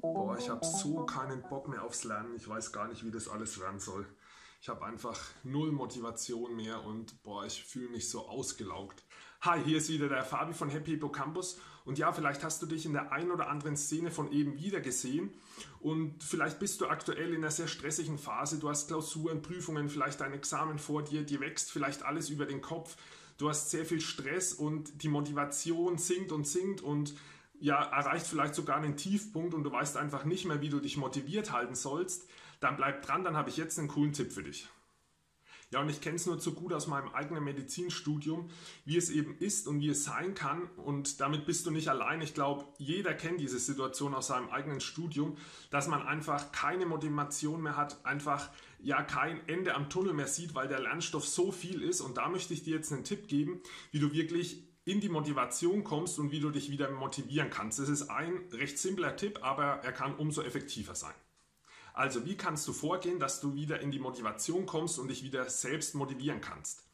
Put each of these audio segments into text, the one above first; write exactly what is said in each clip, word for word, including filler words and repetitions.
Boah, ich habe so keinen Bock mehr aufs Lernen. Ich weiß gar nicht, wie das alles ran soll. Ich habe einfach null Motivation mehr und boah, ich fühle mich so ausgelaugt. Hi, hier ist wieder der Fabi von Happy Hippocampus. Und ja, vielleicht hast du dich in der einen oder anderen Szene von eben wieder gesehen. Und vielleicht bist du aktuell in einer sehr stressigen Phase. Du hast Klausuren, Prüfungen, vielleicht ein Examen vor dir. Dir wächst vielleicht alles über den Kopf. Du hast sehr viel Stress und die Motivation sinkt und sinkt und ja, erreicht vielleicht sogar einen Tiefpunkt und du weißt einfach nicht mehr, wie du dich motiviert halten sollst, dann bleib dran, dann habe ich jetzt einen coolen Tipp für dich. Ja, und ich kenne es nur zu gut aus meinem eigenen Medizinstudium, wie es eben ist und wie es sein kann, und damit bist du nicht allein. Ich glaube, jeder kennt diese Situation aus seinem eigenen Studium, dass man einfach keine Motivation mehr hat, einfach ja kein Ende am Tunnel mehr sieht, weil der Lernstoff so viel ist, und da möchte ich dir jetzt einen Tipp geben, wie du wirklich in die Motivation kommst und wie du dich wieder motivieren kannst. Das ist ein recht simpler Tipp, aber er kann umso effektiver sein. Also, wie kannst du vorgehen, dass du wieder in die Motivation kommst und dich wieder selbst motivieren kannst?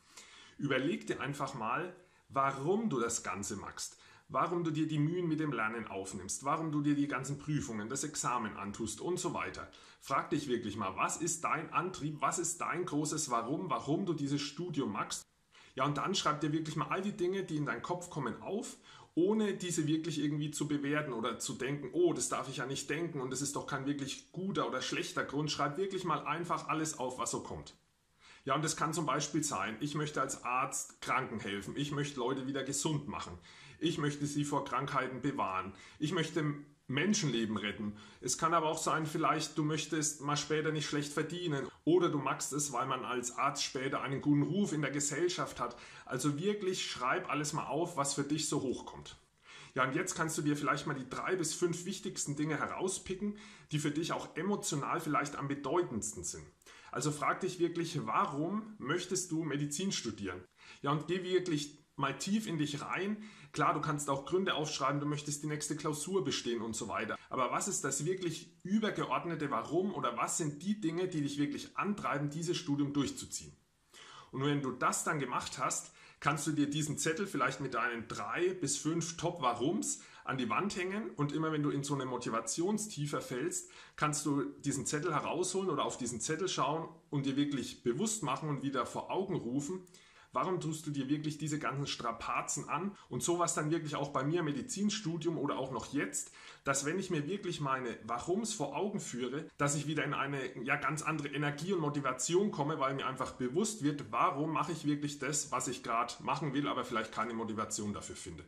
Überleg dir einfach mal, warum du das Ganze machst, warum du dir die Mühen mit dem Lernen aufnimmst, warum du dir die ganzen Prüfungen, das Examen antust und so weiter. Frag dich wirklich mal, was ist dein Antrieb, was ist dein großes Warum, warum du dieses Studium machst? Ja, und dann schreib dir wirklich mal all die Dinge, die in deinen Kopf kommen, auf, ohne diese wirklich irgendwie zu bewerten oder zu denken, oh, das darf ich ja nicht denken und das ist doch kein wirklich guter oder schlechter Grund. Schreib wirklich mal einfach alles auf, was so kommt. Ja, und das kann zum Beispiel sein, ich möchte als Arzt Kranken helfen, ich möchte Leute wieder gesund machen, ich möchte sie vor Krankheiten bewahren, ich möchte Menschenleben retten. Es kann aber auch sein, vielleicht du möchtest mal später nicht schlecht verdienen oder du magst es, weil man als Arzt später einen guten Ruf in der Gesellschaft hat. Also wirklich schreib alles mal auf, was für dich so hochkommt. Ja, und jetzt kannst du dir vielleicht mal die drei bis fünf wichtigsten Dinge herauspicken, die für dich auch emotional vielleicht am bedeutendsten sind. Also frag dich wirklich, warum möchtest du Medizin studieren? Ja, und geh wirklich mal tief in dich rein. Klar, du kannst auch Gründe aufschreiben, du möchtest die nächste Klausur bestehen und so weiter. Aber was ist das wirklich übergeordnete Warum oder was sind die Dinge, die dich wirklich antreiben, dieses Studium durchzuziehen? Und wenn du das dann gemacht hast, kannst du dir diesen Zettel vielleicht mit deinen drei bis fünf Top-Warums an die Wand hängen, und immer wenn du in so eine Motivationstiefe fällst, kannst du diesen Zettel herausholen oder auf diesen Zettel schauen und dir wirklich bewusst machen und wieder vor Augen rufen, warum tust du dir wirklich diese ganzen Strapazen an? Und so war es dann wirklich auch bei mir im Medizinstudium oder auch noch jetzt, dass wenn ich mir wirklich meine Warums vor Augen führe, dass ich wieder in eine ja, ganz andere Energie und Motivation komme, weil mir einfach bewusst wird, warum mache ich wirklich das, was ich gerade machen will, aber vielleicht keine Motivation dafür finde.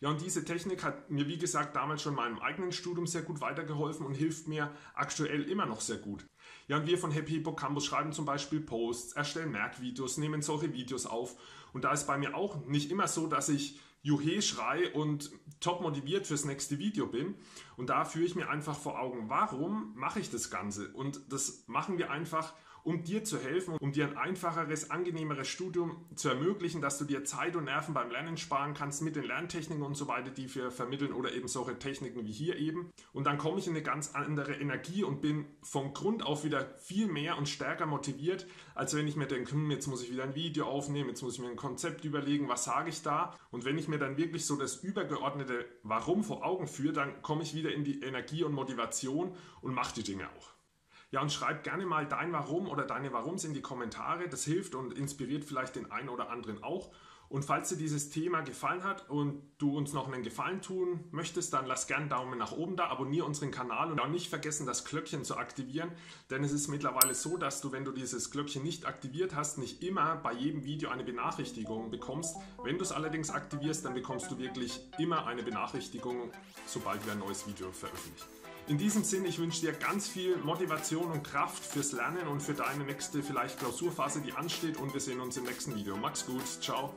Ja, und diese Technik hat mir, wie gesagt, damals schon in meinem eigenen Studium sehr gut weitergeholfen und hilft mir aktuell immer noch sehr gut. Ja, und wir von Happy Hippocampus schreiben zum Beispiel Posts, erstellen Merkvideos, nehmen solche Videos auf. Und da ist bei mir auch nicht immer so, dass ich Juhe schrei und top motiviert fürs nächste Video bin. Und da führe ich mir einfach vor Augen, warum mache ich das Ganze? Und das machen wir einfach, um dir zu helfen, um dir ein einfacheres, angenehmeres Studium zu ermöglichen, dass du dir Zeit und Nerven beim Lernen sparen kannst mit den Lerntechniken und so weiter, die wir vermitteln, oder eben solche Techniken wie hier eben. Und dann komme ich in eine ganz andere Energie und bin von Grund auf wieder viel mehr und stärker motiviert, als wenn ich mir denke, hm, jetzt muss ich wieder ein Video aufnehmen, jetzt muss ich mir ein Konzept überlegen, was sage ich da? Und wenn ich mir dann wirklich so das übergeordnete Warum vor Augen führe, dann komme ich wieder in die Energie und Motivation und mache die Dinge auch. Ja, und schreib gerne mal dein Warum oder deine Warums in die Kommentare. Das hilft und inspiriert vielleicht den einen oder anderen auch. Und falls dir dieses Thema gefallen hat und du uns noch einen Gefallen tun möchtest, dann lass gerne einen Daumen nach oben da, abonniere unseren Kanal und auch nicht vergessen, das Glöckchen zu aktivieren. Denn es ist mittlerweile so, dass du, wenn du dieses Glöckchen nicht aktiviert hast, nicht immer bei jedem Video eine Benachrichtigung bekommst. Wenn du es allerdings aktivierst, dann bekommst du wirklich immer eine Benachrichtigung, sobald wir ein neues Video veröffentlichen. In diesem Sinne, ich wünsche dir ganz viel Motivation und Kraft fürs Lernen und für deine nächste vielleicht Klausurphase, die ansteht, und wir sehen uns im nächsten Video. Mach's gut, ciao!